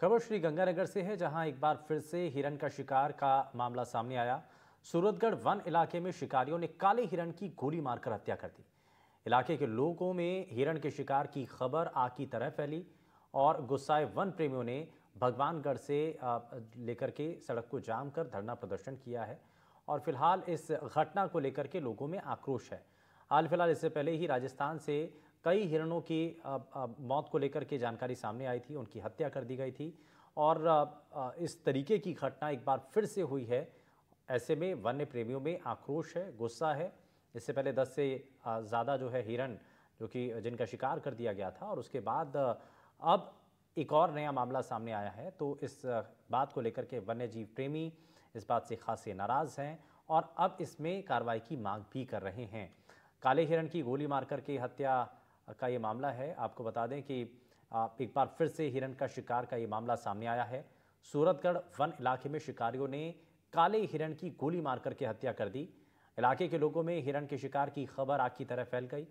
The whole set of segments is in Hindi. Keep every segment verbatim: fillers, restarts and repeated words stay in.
खबर श्री गंगानगर से है, जहां एक बार फिर से हिरण का शिकार का मामला सामने आया। सूरतगढ़ वन इलाके में शिकारियों ने काले हिरण की गोली मारकर हत्या कर दी। इलाके के लोगों में हिरण के शिकार की खबर आग की तरह फैली और गुस्साए वन प्रेमियों ने भगवानगढ़ से लेकर के सड़क को जाम कर धरना प्रदर्शन किया है और फिलहाल इस घटना को लेकर के लोगों में आक्रोश है। हाल फिलहाल इससे पहले ही राजस्थान से कई हिरणों की मौत को लेकर के जानकारी सामने आई थी, उनकी हत्या कर दी गई थी और इस तरीके की घटना एक बार फिर से हुई है। ऐसे में वन्य प्रेमियों में आक्रोश है, गुस्सा है। इससे पहले दस से ज़्यादा जो है हिरण जो कि जिनका शिकार कर दिया गया था और उसके बाद अब एक और नया मामला सामने आया है, तो इस बात को लेकर के वन्य जीव प्रेमी इस बात से खासे नाराज़ हैं और अब इसमें कार्रवाई की मांग भी कर रहे हैं। काले हिरण की गोली मारकर के हत्या का ये मामला है। आपको बता दें कि एक बार फिर से हिरण का शिकार का ये मामला सामने आया है। सूरतगढ़ वन इलाके में शिकारियों ने काले हिरण की गोली मारकर के हत्या कर दी। इलाके के लोगों में हिरण के शिकार की खबर आग की तरह फैल गई।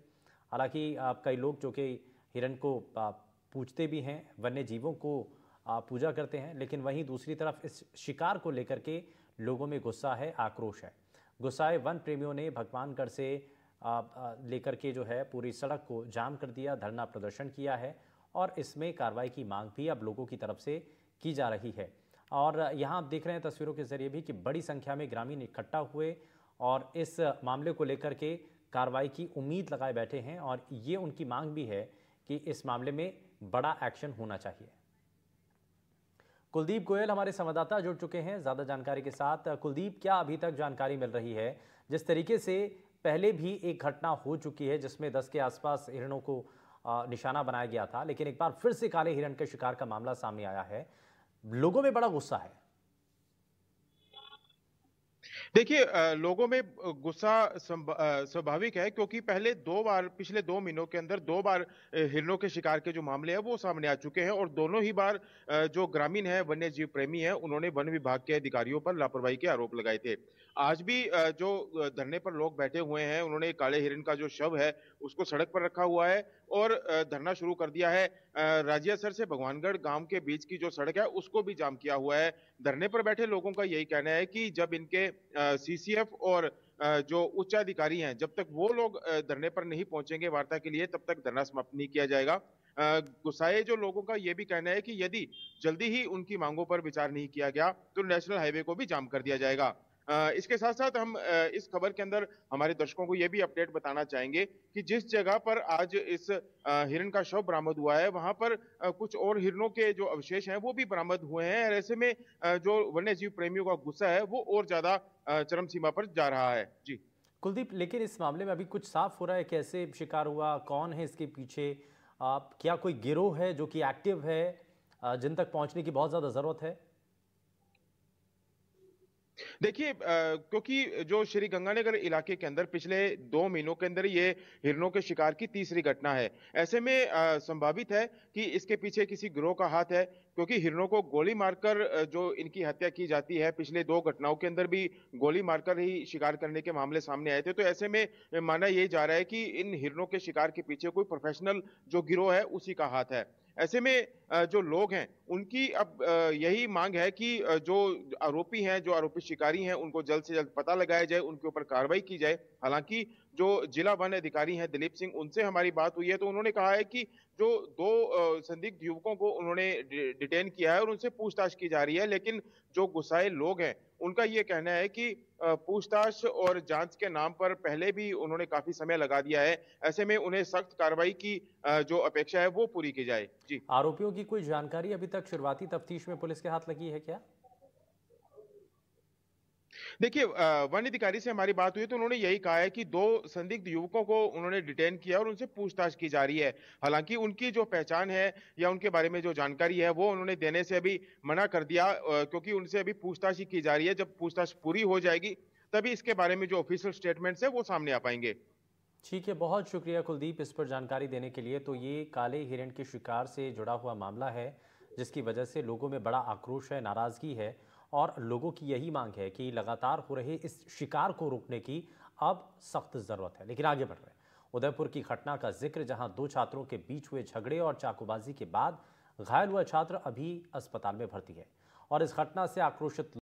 हालांकि कई लोग जो कि हिरण को पूजते भी हैं, वन्य जीवों को पूजा करते हैं, लेकिन वहीं दूसरी तरफ इस शिकार को लेकर के लोगों में गुस्सा है, आक्रोश है। गुस्साए वन प्रेमियों ने भगवानगढ़ से लेकर के जो है पूरी सड़क को जाम कर दिया, धरना प्रदर्शन किया है और इसमें कार्रवाई की मांग भी अब लोगों की तरफ से की जा रही है। और यहाँ आप देख रहे हैं तस्वीरों के जरिए भी कि बड़ी संख्या में ग्रामीण इकट्ठा हुए और इस मामले को लेकर के कार्रवाई की उम्मीद लगाए बैठे हैं और ये उनकी मांग भी है कि इस मामले में बड़ा एक्शन होना चाहिए। कुलदीप गोयल हमारे संवाददाता जुड़ चुके हैं ज़्यादा जानकारी के साथ। कुलदीप, क्या अभी तक जानकारी मिल रही है? जिस तरीके से पहले भी एक घटना हो चुकी है जिसमें दस के आसपास हिरणों को निशाना बनाया गया था, लेकिन एक बार फिर से काले हिरण के शिकार का मामला सामने आया है, लोगों में बड़ा गुस्सा है। देखिए, लोगों में गुस्सा स्वाभाविक है क्योंकि पहले दो बार पिछले दो महीनों के अंदर दो बार हिरणों के शिकार के जो मामले हैं वो सामने आ चुके हैं और दोनों ही बार जो ग्रामीण है, वन्य जीव प्रेमी है, उन्होंने वन विभाग के अधिकारियों पर लापरवाही के आरोप लगाए थे। आज भी जो धरने पर लोग बैठे हुए हैं उन्होंने काले हिरण का जो शव है उसको सड़क पर रखा हुआ है और धरना शुरू कर दिया है। राजियासर से भगवानगढ़ गांव के बीच की जो सड़क है उसको भी जाम किया हुआ है। धरने पर बैठे लोगों का यही कहना है कि जब इनके सीसीएफ और जो उच्च अधिकारी हैं, जब तक वो लोग धरने पर नहीं पहुंचेंगे वार्ता के लिए, तब तक धरना समाप्त नहीं किया जाएगा। गुस्साए जो लोगों का ये भी कहना है कि यदि जल्दी ही उनकी मांगों पर विचार नहीं किया गया तो नेशनल हाईवे को भी जाम कर दिया जाएगा। इसके साथ साथ हम इस खबर के अंदर हमारे दर्शकों को यह भी अपडेट बताना चाहेंगे कि जिस जगह पर आज इस हिरण का शव बरामद हुआ है वहां पर कुछ और हिरणों के जो अवशेष हैं वो भी बरामद हुए हैं। ऐसे में जो वन्य जीव प्रेमियों का गुस्सा है वो और ज्यादा चरम सीमा पर जा रहा है। जी कुलदीप, लेकिन इस मामले में अभी कुछ साफ हो रहा है? कैसे शिकार हुआ, कौन है इसके पीछे, आप क्या कोई गिरोह है जो कि एक्टिव है, जिन तक पहुंचने की बहुत ज्यादा जरूरत है? देखिए, क्योंकि जो श्री गंगानगर इलाके के अंदर पिछले दो महीनों के अंदर ये हिरणों के शिकार की तीसरी घटना है, ऐसे में संभावित है कि इसके पीछे किसी गिरोह का हाथ है क्योंकि हिरणों को गोली मारकर जो इनकी हत्या की जाती है, पिछले दो घटनाओं के अंदर भी गोली मारकर ही शिकार करने के मामले सामने आए थे। तो ऐसे में माना यही जा रहा है कि इन हिरणों के शिकार के पीछे कोई प्रोफेशनल जो गिरोह है उसी का हाथ है। ऐसे में जो लोग हैं उनकी अब यही मांग है कि जो आरोपी हैं, जो आरोपी शिकारी हैं, उनको जल्द से जल्द पता लगाया जाए, उनके ऊपर कार्रवाई की जाए। हालांकि जो जिला वन अधिकारी हैं दिलीप सिंह, उनसे हमारी बात हुई है तो उन्होंने कहा है कि जो दो संदिग्ध युवकों को उन्होंने डिटेन किया है और उनसे पूछताछ की जा रही है, लेकिन जो गुस्साए लोग हैं उनका ये कहना है कि पूछताछ और जांच के नाम पर पहले भी उन्होंने काफी समय लगा दिया है। ऐसे में उन्हें सख्त कार्रवाई की जो अपेक्षा है वो पूरी की जाए। जी, आरोपियों की कोई जानकारी अभी तक शुरुआती तफ्तीश में पुलिस के हाथ लगी है क्या? देखिए, वन अधिकारी से हमारी बात हुई तो उन्होंने यही कहा है कि दो संदिग्ध युवकों को उन्होंने डिटेन किया और उनसे पूछताछ की जा रही है। हालांकि उनकी जो पहचान है या उनके बारे में जो जानकारी है वो उन्होंने देने से अभी मना कर दिया क्योंकि उनसे अभी पूछताछ ही की जा रही है। जब पूछताछ पूरी हो जाएगी तभी इसके बारे में जो ऑफिशियल स्टेटमेंट्स है वो सामने आ पाएंगे। ठीक है, बहुत शुक्रिया कुलदीप इस पर जानकारी देने के लिए। तो ये काले हिरण के शिकार से जुड़ा हुआ मामला है जिसकी वजह से लोगों में बड़ा आक्रोश है, नाराजगी है और लोगों की यही मांग है कि लगातार हो रहे इस शिकार को रोकने की अब सख्त ज़रूरत है। लेकिन आगे बढ़ रहे हैं, उदयपुर की घटना का जिक्र, जहां दो छात्रों के बीच हुए झगड़े और चाकूबाजी के बाद घायल हुआ छात्र अभी अस्पताल में भर्ती है और इस घटना से आक्रोशित